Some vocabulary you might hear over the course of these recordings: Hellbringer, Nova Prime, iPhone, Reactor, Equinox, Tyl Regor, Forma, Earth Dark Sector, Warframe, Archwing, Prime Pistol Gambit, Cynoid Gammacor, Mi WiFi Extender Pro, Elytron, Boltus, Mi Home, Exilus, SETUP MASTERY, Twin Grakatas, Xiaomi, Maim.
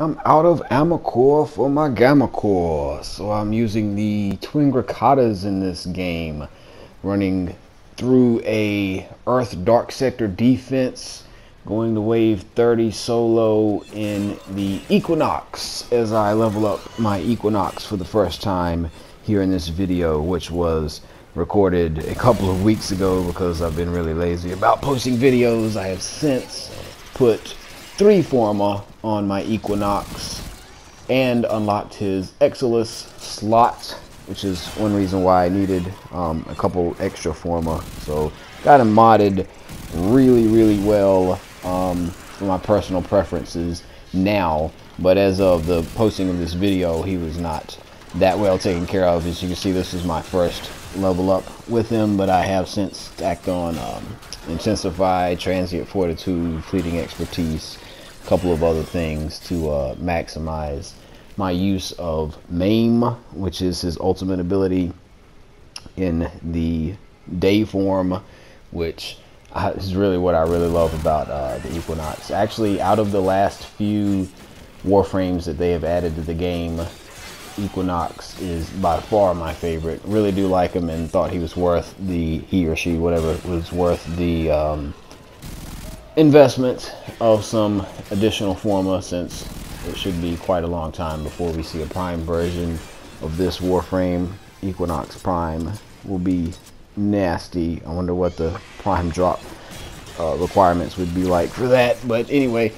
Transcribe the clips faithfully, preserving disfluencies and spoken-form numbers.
I'm out of Gammacor for my Gammacor, so I'm using the Twin Grakatas in this game, running through a Earth Dark Sector defense, going to wave thirty solo in the Equinox as I level up my Equinox for the first time here in this video, which was recorded a couple of weeks ago because I've been really lazy about posting videos. I have since put three forma on my Equinox and unlocked his Exilus slot, which is one reason why I needed um, a couple extra forma. So got him modded really, really well um, for my personal preferences now, but as of the posting of this video, he was not that well taken care of. As you can see, this is my first level up with him, but I have since stacked on um, Intensify, Transient Fortitude, Fleeting Expertise, a couple of other things to uh, maximize my use of Maim, which is his ultimate ability in the day form, which I, is really what I really love about uh, the Equinox. Actually, out of the last few Warframes that they have added to the game, Equinox is by far my favorite. Really do like him, and thought he was worth the, he or she, whatever, was worth the um, investment of some additional forma, since it should be quite a long time before we see a Prime version of this Warframe. Equinox Prime will be nasty. I wonder what the Prime drop uh, requirements would be like for that, but anyway,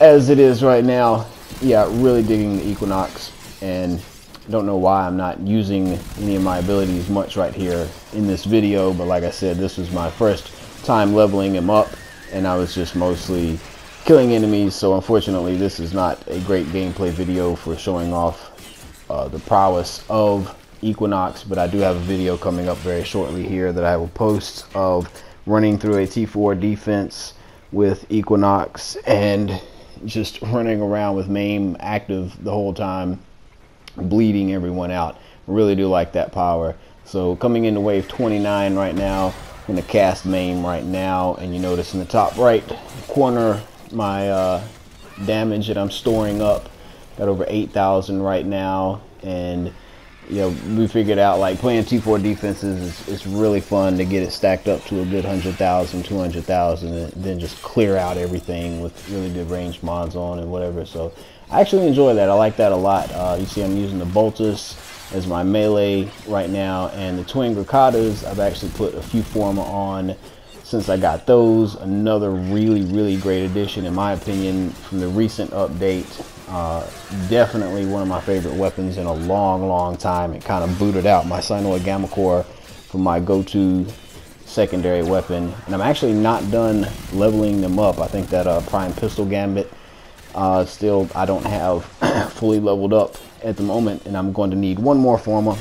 as it is right now, yeah, really digging the Equinox. And don't know why I'm not using any of my abilities much right here in this video, but like I said, this was my first time leveling him up, and I was just mostly killing enemies. So unfortunately, this is not a great gameplay video for showing off uh, the prowess of Equinox, but I do have a video coming up very shortly here that I will post of running through a T four defense with Equinox and just running around with Maim active the whole time, bleeding everyone out. Really do like that power. So coming into wave twenty-nine right now, I'm gonna cast Maim right now, and you notice in the top right corner my uh, damage that I'm storing up. Got over eight thousand right now, and you know, we figured out like playing T four defenses is it's really fun to get it stacked up to a good one hundred thousand, two hundred thousand, and then just clear out everything with really good range mods on and whatever. So I actually enjoy that. I like that a lot. Uh, you see I'm using the Boltus as my melee right now, and the Twin Grakatas I've actually put a few forma on since I got those. Another really, really great addition in my opinion from the recent update. Uh, definitely one of my favorite weapons in a long, long time. It kind of booted out my Cynoid Gammacor for my go-to secondary weapon. And I'm actually not done leveling them up. I think that uh, Prime Pistol Gambit Uh, still, I don't have fully leveled up at the moment, and I'm going to need one more forma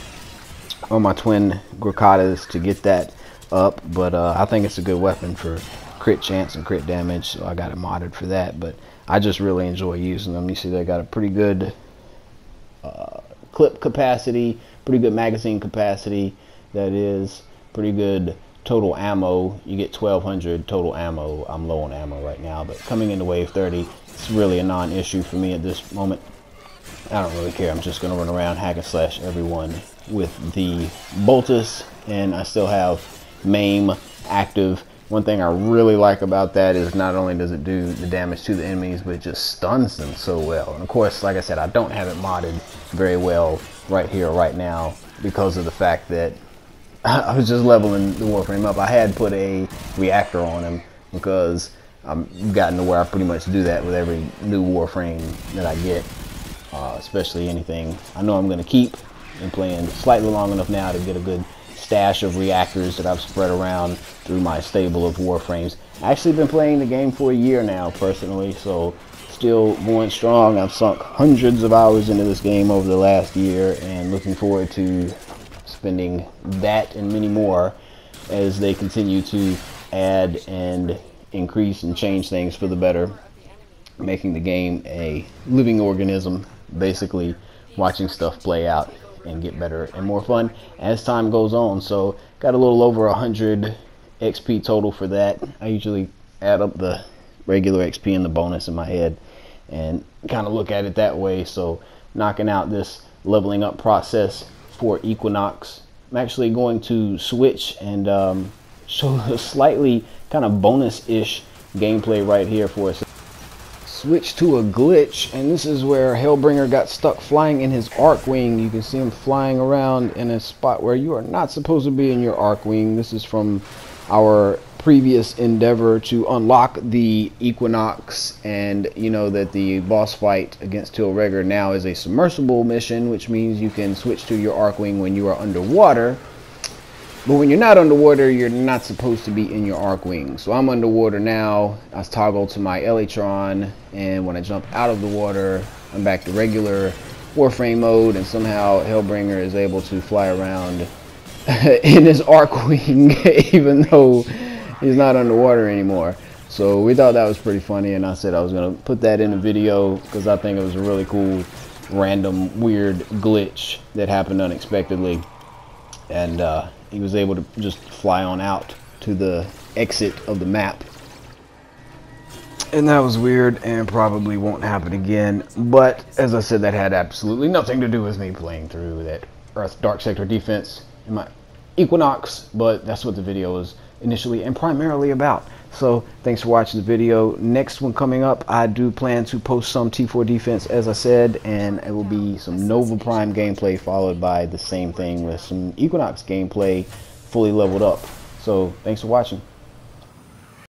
on my Twin Grakatas to get that up, but uh, I think it's a good weapon for crit chance and crit damage, so I got it modded for that, but I just really enjoy using them. You see they got a pretty good uh, clip capacity, pretty good magazine capacity, that is, pretty good total ammo. You get twelve hundred total ammo. I'm low on ammo right now, but coming into wave thirty, it's really a non-issue for me at this moment. I don't really care. I'm just going to run around hack and slash everyone with the Boltus, and I still have Maim active. One thing I really like about that is not only does it do the damage to the enemies, but it just stuns them so well. And of course, like I said, I don't have it modded very well right here, right now, because of the fact that I was just leveling the Warframe up. I had put a reactor on him because I've gotten to where I pretty much do that with every new Warframe that I get, uh, especially anything I know I'm going to keep, and playing slightly long enough now to get a good stash of reactors that I've spread around through my stable of Warframes. I've actually been playing the game for a year now personally, so still going strong. I've sunk hundreds of hours into this game over the last year, and looking forward to spending that and many more as they continue to add and increase and change things for the better, making the game a living organism, basically watching stuff play out and get better and more fun as time goes on. So got a little over one hundred X P total for that. I usually add up the regular X P and the bonus in my head and kind of look at it that way. So knocking out this leveling up process for Equinox. I'm actually going to switch and um, show a slightly kind of bonus-ish gameplay right here for us. Switch to a glitch, and this is where Hellbringer got stuck flying in his Archwing. You can see him flying around in a spot where you are not supposed to be in your Archwing. This is from our previous endeavor to unlock the Equinox, and you know that the boss fight against Tyl Regor now is a submersible mission, which means you can switch to your Archwing when you are underwater. But when you're not underwater, you're not supposed to be in your Archwing. So I'm underwater now. I toggle to my Elytron, and when I jump out of the water, I'm back to regular Warframe mode, and somehow Hellbringer is able to fly around in his Archwing even though he's not underwater anymore. So we thought that was pretty funny, and I said I was going to put that in a video because I think it was a really cool, random, weird glitch that happened unexpectedly. And uh, he was able to just fly on out to the exit of the map. And that was weird and probably won't happen again. But as I said, that had absolutely nothing to do with me playing through that Earth Dark Sector defense in my Equinox, but that's what the video was initially and primarily about. So thanks for watching the video. Next one coming up, I do plan to post some T four defense, as I said, and it will be some Nova Prime gameplay followed by the same thing with some Equinox gameplay fully leveled up. So thanks for watching.